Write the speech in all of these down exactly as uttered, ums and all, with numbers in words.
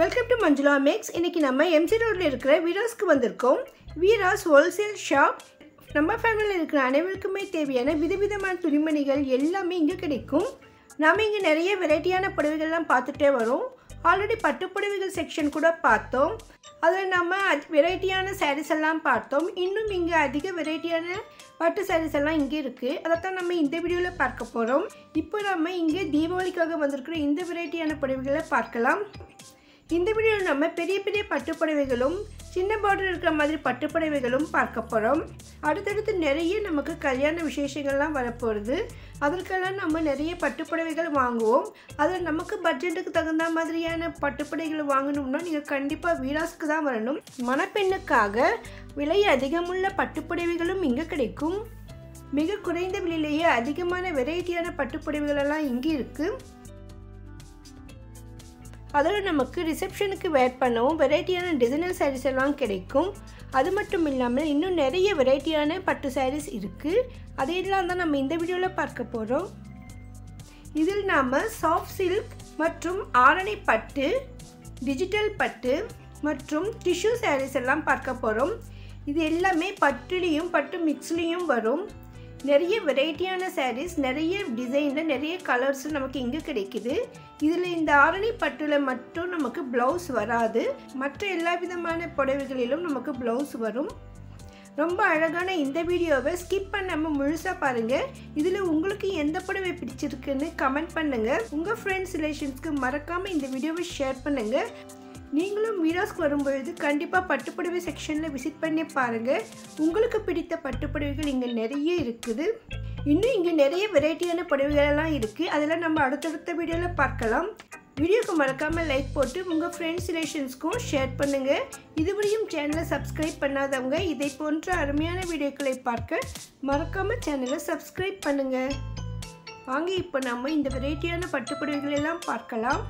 Welcome to Manjula Makes. இன்னைக்கு நம்ம MG ரோட்ல இருக்கிற வீராஸ்க்கு வந்திருக்கோம். Veeras wholesale shop. நம்ம ஃபேமிலில இருக்கிற அனைவருக்குமே தேவையான விதவிதமான துணிமணிகள் எல்லாமே இங்க கிடைக்கும். நாம இங்க நிறைய வெரைட்டியான புடவைகள் எல்லாம் பார்த்துட்டே வரோம். ஆல்ரெடி பட்டு புடவைகள் செக்ஷன் கூட பார்த்தோம். அதுல நம்ம வெரைட்டியான sarees எல்லாம் பார்த்தோம். இன்னும் இங்க அதிக வெரைட்டியான பட்டு sarees எல்லாம் இங்க இருக்கு. அதத்தான் நம்ம இந்த வீடியோல பார்க்க போறோம். இப்போ நாம இங்க தீபாவளிக்காக வந்திருக்கிற இந்த வெரைட்டியான புடவைகளை பார்க்கலாம். In this video, we will see the pattu pudavigalum, chinna border irukra maadhiri pattu pudavigalum paarkaporam. Adutha neriya namakku kalyana visheshangal la varaporudhu. Adharkala nama neriya pattu pudavigal vaanguvom. Adha namakku budget ku thagundha maadhiriyana pattu pudavigal vaanganumna neenga kandippa Veeras ku dhaan varanum. Manapennukkaga vilai adhigamulla pattu pudavigalum inga kedaikum. Miga kuraindha vilaiyile adhigamana varietyana pattu pudavigal ella inga irukku. அதனால நமக்கு ரிசப்ஷனுக்கு வேர் பண்ணவும் வெரைட்டியான designer sarees எல்லாம் கிடைக்கும். அது மட்டும் இல்லாம இன்னும் நிறைய வெரைட்டியான பட்டு sarees இருக்கு. அதையெல்லாம் தான் நம்ம இந்த வீடியோல பார்க்க போறோம். இதில் நாம சாஃப்ட் சில்க் மற்றும் ஆரணி பட்டு, டிஜிட்டல் பட்டு மற்றும் டிஷ்யூ sarees எல்லாம் பார்க்க போறோம். இது எல்லாமே பட்டுலயும் பட்டு மிக்ஸ்லயும் வரும். நிறைய வெரைட்டியான sarees, நிறைய டிசைன்ல, நிறைய கலர்ஸ் நமக்கு இங்க கிடைக்குது. இதிலே இந்த ஆரணி பட்டுல மட்டும் நமக்கு blouse வராது. மற்ற எல்லா விதமான புடவைகளிலும் நமக்கு blouse வரும். ரொம்ப அழகான இந்த வீடியோவை ஸ்கிப் பண்ணாம முழுசா பாருங்க. இதில உங்களுக்கு எந்த புடவை பிடிச்சிருக்குன்னு கமெண்ட் பண்ணுங்க. உங்க friends relationsக்கு மறக்காம இந்த வீடியோவை ஷேர் பண்ணுங்க. நீங்களும் வீராஸ்க்கு வரும்போது கண்டிப்பா பட்டு புடவை செக்ஷன்ல விசிட் பண்ணி பாருங்க. உங்களுக்கு பிடித்த பட்டு புடவைகள் இங்க நிறைய இருக்குது. இன்னும் இங்க நிறைய வெரைட்டியான புடவைகள் எல்லாம் இருக்கு. அதெல்லாம் நம்ம அடுத்தடுத்த வீடியோல பார்க்கலாம். வீடியோக்கு மறக்காம லைக் போட்டு உங்க friends relationsக்கு ஷேர் பண்ணுங்க. இதுவரையும் சேனலை சப்ஸ்கிரைப் பண்ணாதவங்க இதை போன்ற அருமையான வீடியோக்களை பார்க்க மறக்காம சேனலை சப்ஸ்கிரைப் பண்ணுங்க. வாங்க இப்போ நாம இந்த வெரைட்டியான பட்டு புடவைகள் எல்லாம் பார்க்கலாம்.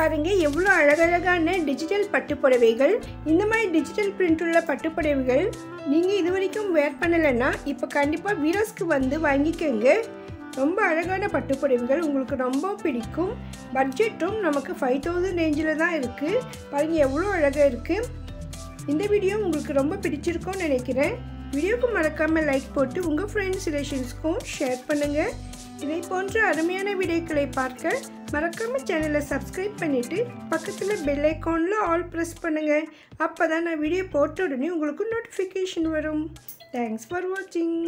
பாருங்க எவ்வளவு அழகழகான டிஜிட்டல் பட்டுப்புடவைகள். இந்த மாதிரி டிஜிட்டல் பிரிண்ட் உள்ள பட்டுப்புடவைகள் நீங்க இதுவரைக்கும் வேர் பண்ணலனா இப்போ கண்டிப்பா வீரஸ்க்கு வந்து வாங்கிக்கங்க. ரொம்ப அழகான பட்டுப்புடவைகள், உங்களுக்கு ரொம்ப பிடிக்கும். பட்ஜெட்டும் நமக்கு ஃபைவ் தௌசண்ட் ரேஞ்சில் தான் இருக்குது. பாருங்கள் எவ்வளோ அழகாக இருக்குது. இந்த வீடியோ உங்களுக்கு ரொம்ப பிடிச்சிருக்கும்னு நினைக்கிறேன். வீடியோக்கு மறக்காமல் லைக் போட்டு உங்கள் ஃப்ரெண்ட்ஸ் ரிலேஷன்ஸ்க்கும் ஷேர் பண்ணுங்கள். இதை போன்ற அருமையான வீடியோக்களை பார்க்க மறக்காமல் சேனலை சப்ஸ்கிரைப் பண்ணிவிட்டு பக்கத்தில் பெல் ஐக்கானில் ஆல் ப்ரெஸ் பண்ணுங்கள். அப்போ தான் நான் வீடியோ போட்ட உடனே உங்களுக்கு நோட்டிஃபிகேஷன் வரும். தேங்க்ஸ் ஃபார் வாட்சிங்.